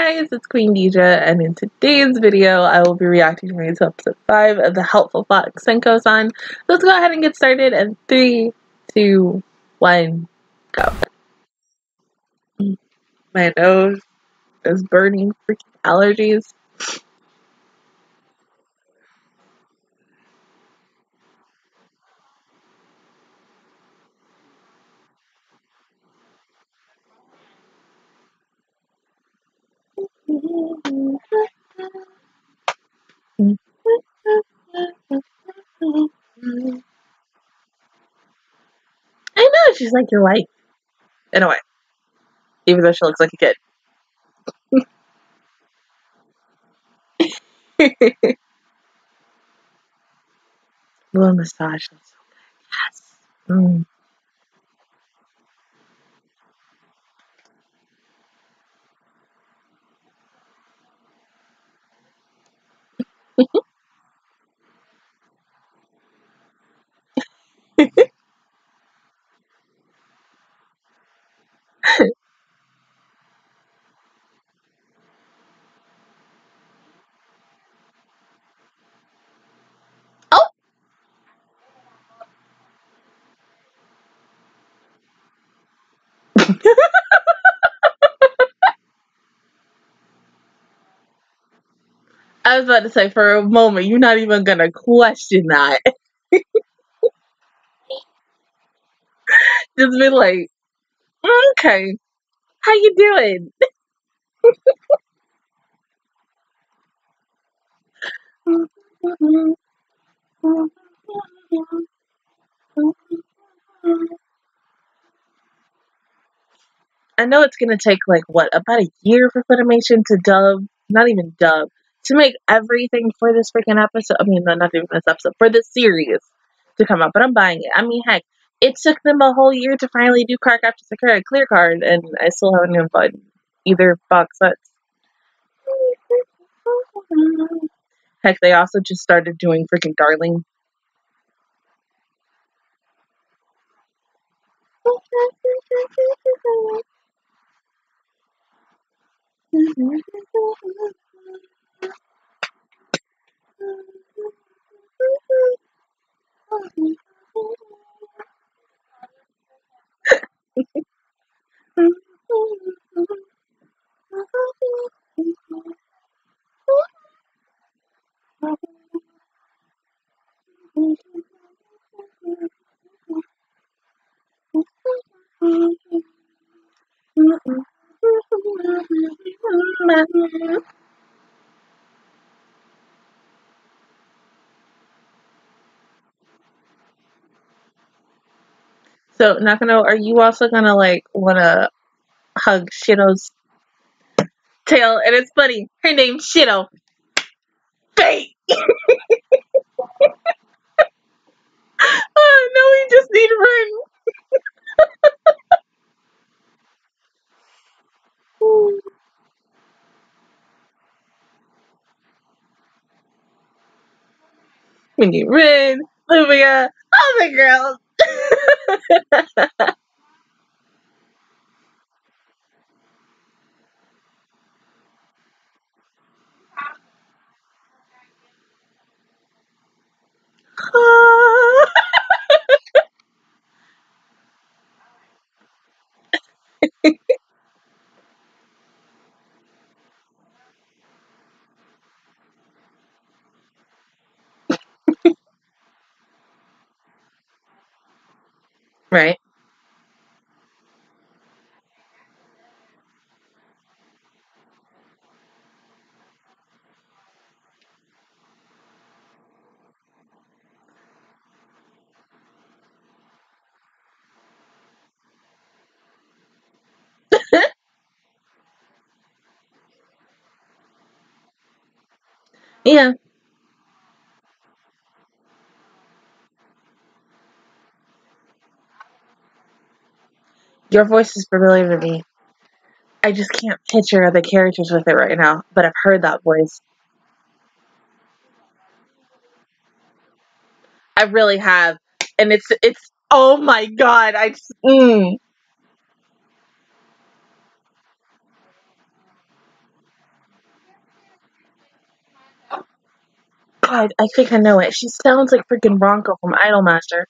guys, it's Queen Dija, and in today's video I will be reacting to episode 5 of the Helpful Fox Senko-san. Let's go ahead and get started in 3, 2, 1, go. My nose is burning, freaking allergies. I know, she's like your wife, in a way, even though she looks like a kid. Little massage, that's so good. Yes. I was about to say, for a moment, you're not even gonna question that. Just be like, okay, how you doing? I know it's gonna take like what, about a year for Funimation to dub, not even dub, to make everything for this freaking episode. I mean, no, not even this episode, for this series to come out, but I'm buying it. I mean, heck, it took them a whole year to finally do Cardcaptor Sakura Clear Card, and I still haven't even bought either box sets. Heck, they also just started doing freaking Darling. So, Nakano, are you also gonna like wanna hug Shiro's tail? And it's funny, her name's Shiro. Fake. Oh no, we just need Ren. We need Ren, Olivia, all the girls. Right. Yeah. Your voice is familiar to me. I just can't picture the characters with it right now, but I've heard that voice. I really have. And it's oh my god, I just God, I think I know it. She sounds like freaking Ranko from Idolmaster.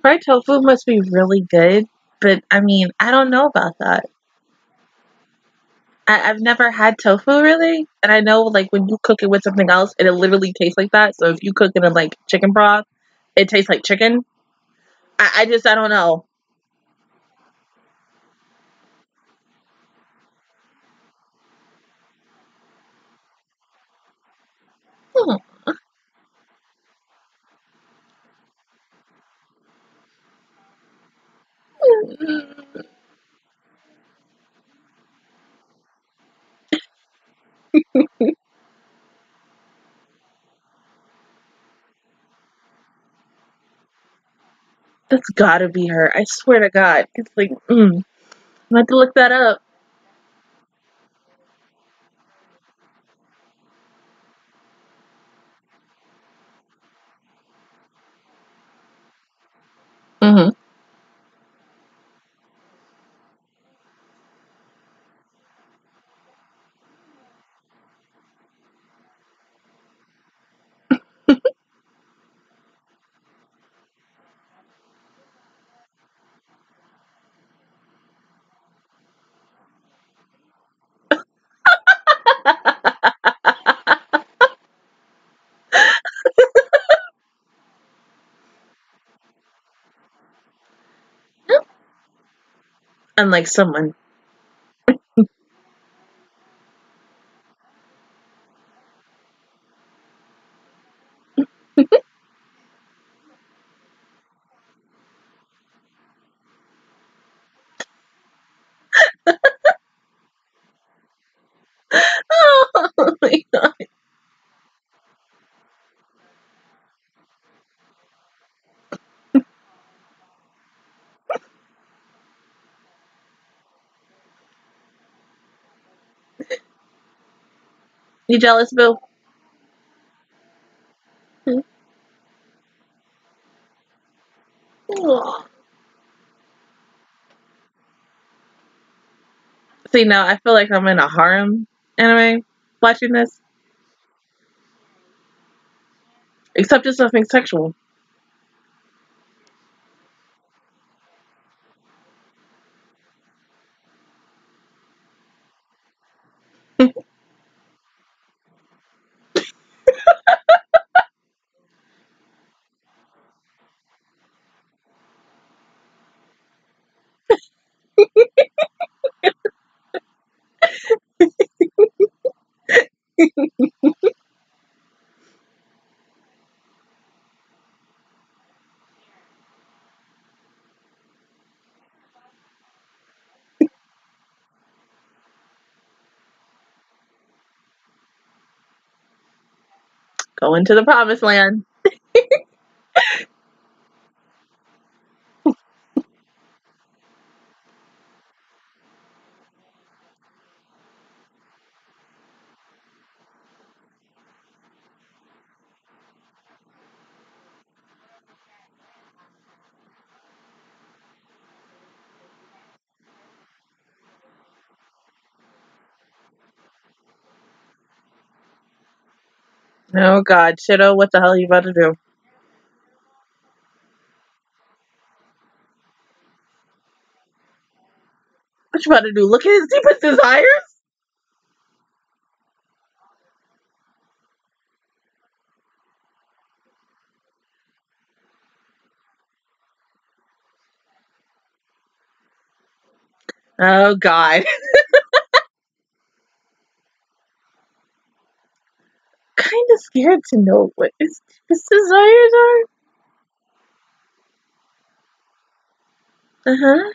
Fried tofu must be really good, but I mean, I don't know about that. I've never had tofu really, and I know like when you cook it with something else, it literally tastes like that. So if you cook it in like chicken broth, it tastes like chicken. I don't know. Hmm. That's gotta be her. I swear to God. It's like, I'm gonna have to look that up. Mm-hmm. Unlike someone. Oh my God. You jealous, boo? See, now I feel like I'm in a harem anime watching this. Except it's nothing sexual. Going to the promised land. Oh God, Shittle, what the hell are you about to do? What you about to do? Look at his deepest desires? Oh God. Kind of scared to know what his desires are.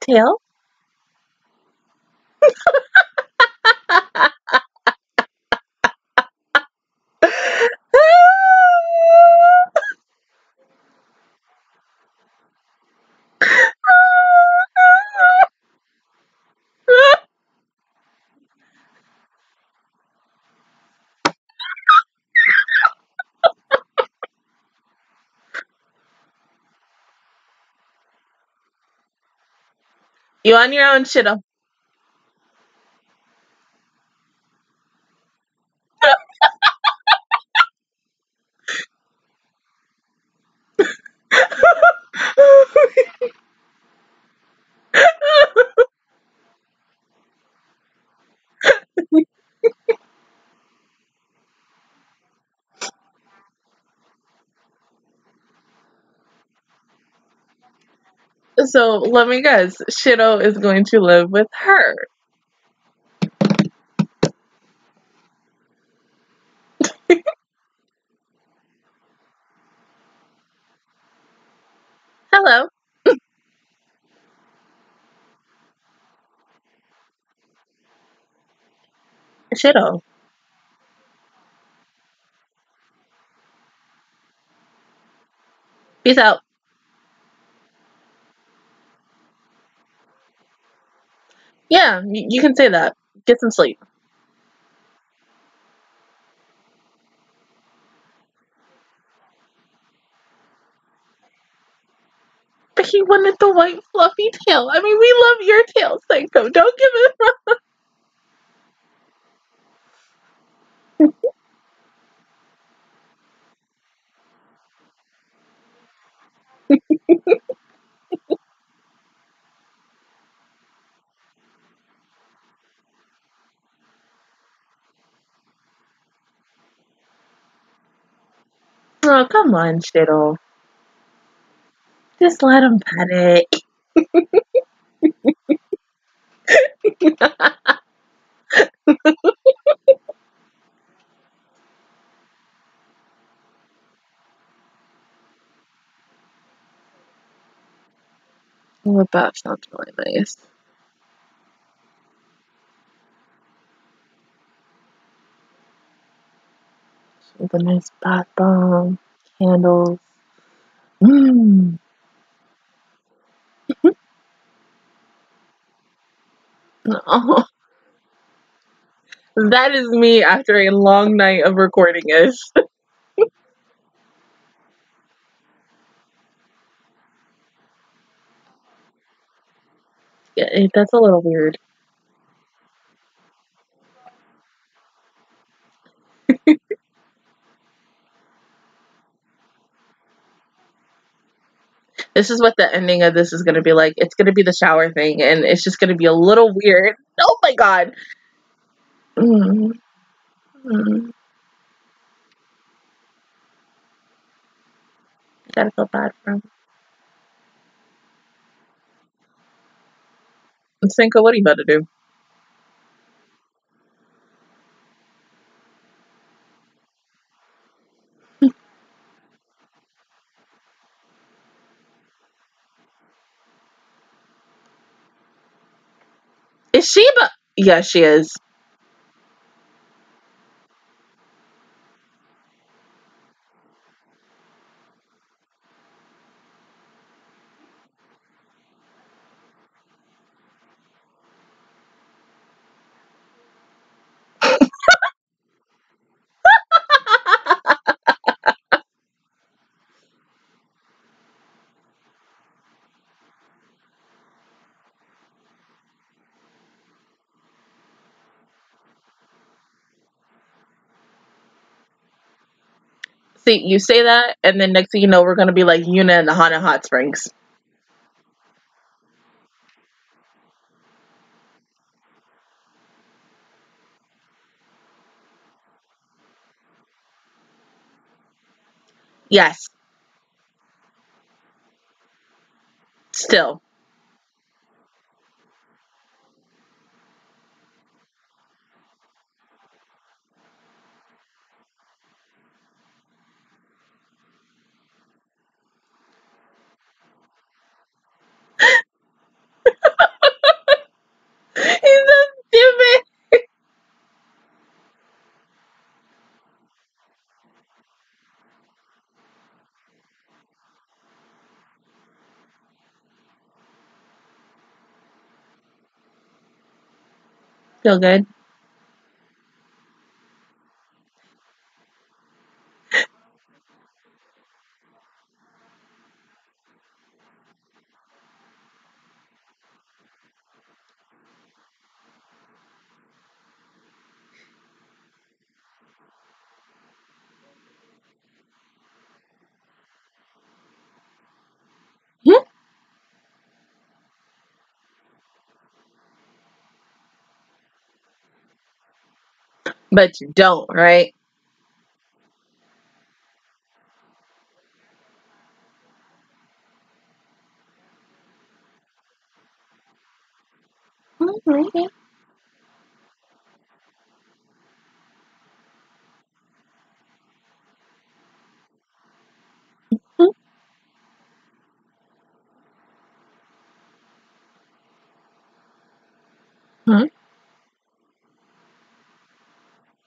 Tail? You're on your own, Shittle. So let me guess, Shittle is going to live with her. Hello. Shittle. Peace out. Yeah, you can say that. Get some sleep. But he wanted the white fluffy tail. I mean, we love your tail, Senko. Don't give it wrong. Oh, come on, Shittle. Just let him panic. Well, that sounds really nice. With a nice bath bomb, candles. Mmm. Oh. That is me after a long night of recording it. Yeah, that's a little weird. This is what the ending of this is going to be like. It's going to be the shower thing, and it's just going to be a little weird. Oh, my God. I gotta feel bad for him. Senko, what are you about to do? Sheba. Yeah, she is. See, you say that, and then next thing you know, we're going to be like Yuna and the Haunted Hot Springs. Yes. Still. Feel good. But you don't, right? Mm-hmm. Mm-hmm.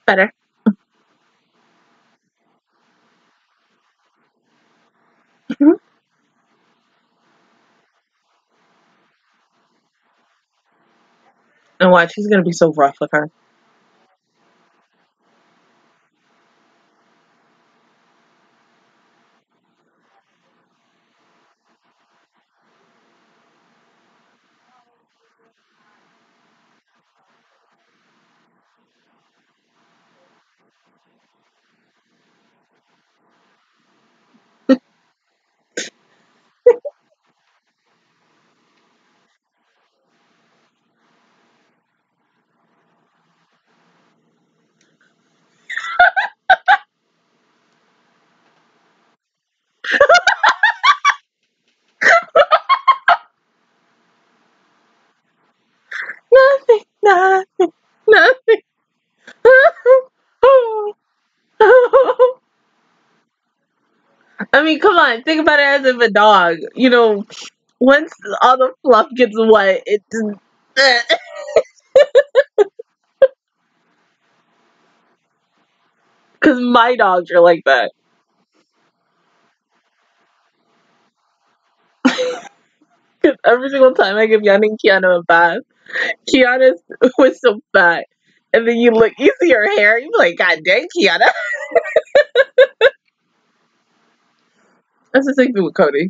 Better. Mm-hmm. And watch, he's gonna be so rough with her. Nothing. I mean, come on. Think about it as if a dog. You know, once all the fluff gets wet, it just... Because my dogs are like that. Because every single time I give Yana and Kiana a bath, Kiana was so fat. And then you see her hair, you're like, God dang, Kiana. That's the same thing with Cody.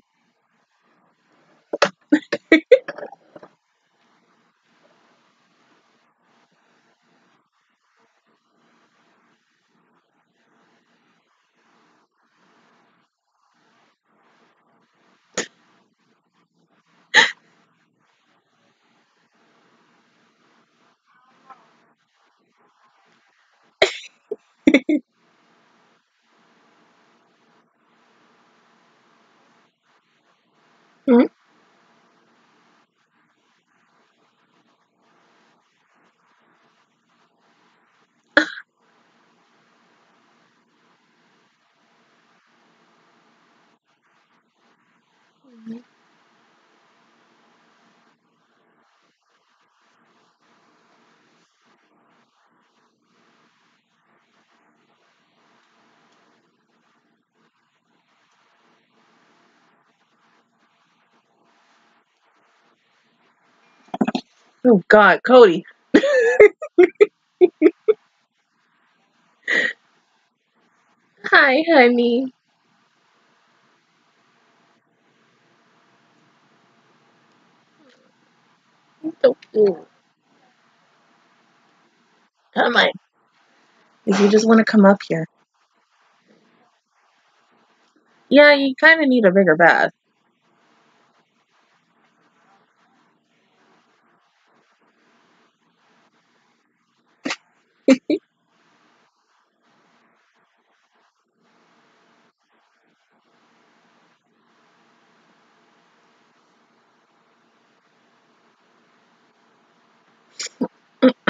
Mm-hmm. Oh God, Cody. Hi, honey. So cute. Come on. If you just want to come up here. Yeah, you kind of need a bigger bath.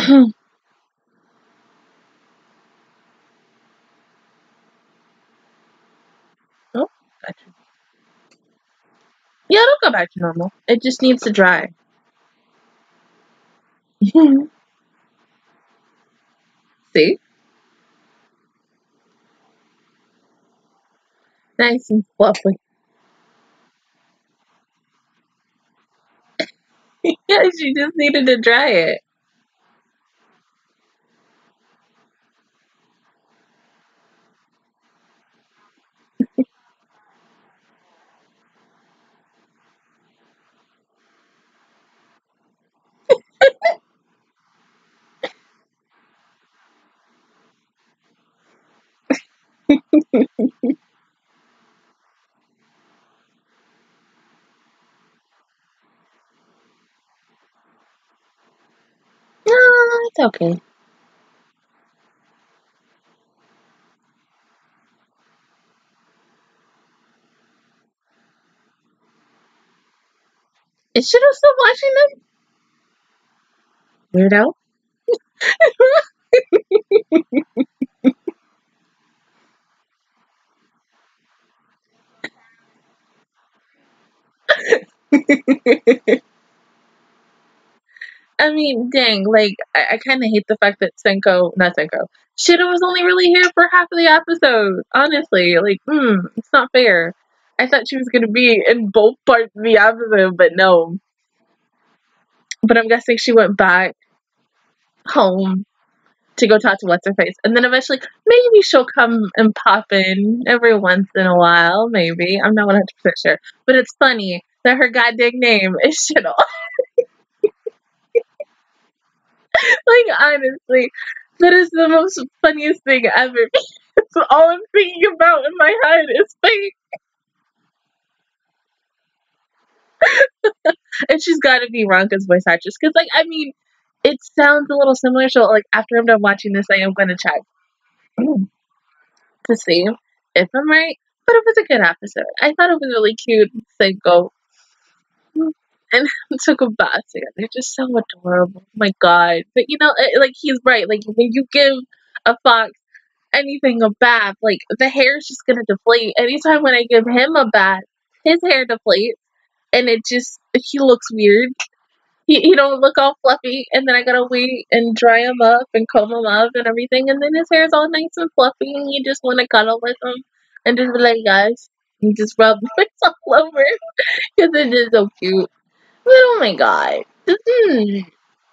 Oh, got you. Yeah, it'll go back to normal. It just needs to dry. See? Nice and fluffy. Yeah, she just needed to dry it. No, it's okay. Is Shiro still watching them? Weirdo. I mean, dang, like, I kind of hate the fact that Shiro was only really here for half of the episode, honestly. Like, it's not fair. I thought she was going to be in both parts of the episode, but no. But I'm guessing she went back home to go talk to What's-Her-Face. And then eventually, maybe she'll come and pop in every once in a while, maybe. I'm not 100% sure. But it's funny that her goddamn name is Shittle. Like, honestly, that is the most funniest thing ever. It's all I'm thinking about in my head is fake. And she's got to be Ronka's voice actress, because, like, I mean, it sounds a little similar. So, like, after I'm done watching this, I am going to check to see if I'm right. But it was a good episode. I thought it was really cute. Senko and took a bath together. They're just so adorable. Oh my god! But you know, like, he's right. Like, when you give a fox anything a bath, like, the hair is just gonna deflate. Anytime when I give him a bath, his hair deflates. And it just, he looks weird. He don't look all fluffy. And then I gotta wait and dry him up and comb him up and everything. And then his hair's all nice and fluffy. And you just want to cuddle with him. And just be like, guys. And just rub it all over. Because it is so cute. But, oh my god.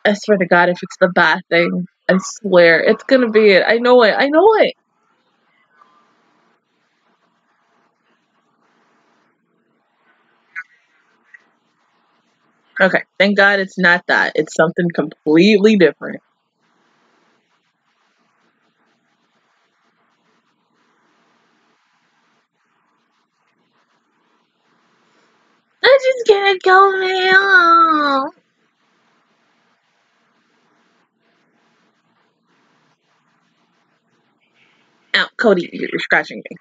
I swear to god, if it's the bath thing. I swear. It's gonna be it. I know it. I know it. Okay, thank god it's not that. It's something completely different. I'm just gonna go now. Ow, Cody, you're scratching me.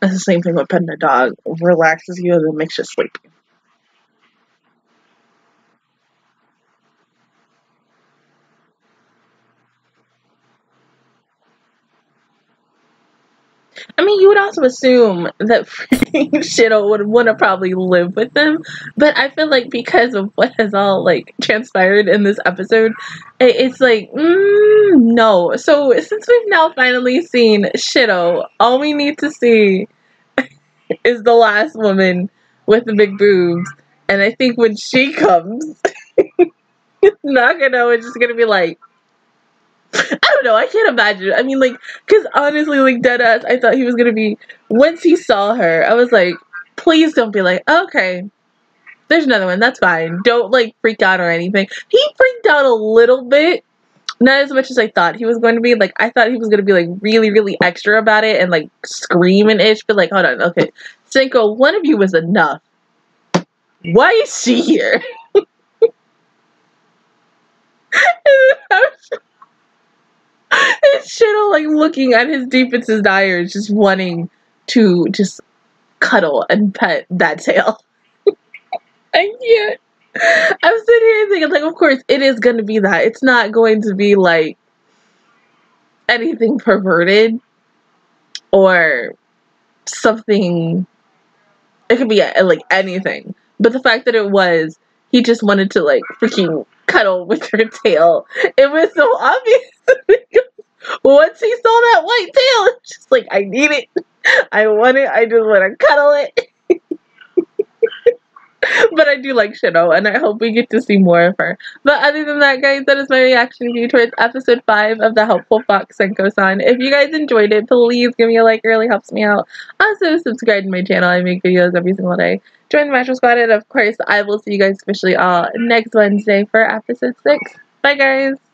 That's the same thing with petting a dog. It relaxes you and it makes you sleepy. I mean, you would also assume that Shittle would want to probably live with them, but I feel like because of what has all, like, transpired in this episode, it's like, no. So since we've now finally seen Shittle, all we need to see is the last woman with the big boobs, and I think when she comes, Nakano is just gonna be like, I don't know, I can't imagine. I mean, like, because honestly, like, dead ass, I thought he was going to be, once he saw her, I was like, please don't be like, okay, there's another one, that's fine. Don't, like, freak out or anything. He freaked out a little bit, not as much as I thought he was going to be. Like, I thought he was going to be, like, really, really extra about it and, like, screaming-ish, but, like, hold on, okay. Senko, one of you was enough. Why is she here? And Shittle, like, looking at his deepest desires, just wanting to just cuddle and pet that tail. I can't. I'm sitting here thinking, like, of course, it is going to be that. It's not going to be, like, anything perverted or something. It could be, like, anything. But the fact that it was, he just wanted to, like, freaking cuddle with her tail. It was so obvious. Once he saw that white tail, it's just like, I need it. I want it. I just want to cuddle it. But I do like Shittle, and I hope we get to see more of her. But other than that, guys, that is my reaction view towards episode 5 of the Helpful Fox Senko-san. If you guys enjoyed it, please give me a like. It really helps me out. Also, subscribe to my channel. I make videos every single day. Join the Metro Squad, and of course, I will see you guys officially all next Wednesday for episode 6. Bye, guys.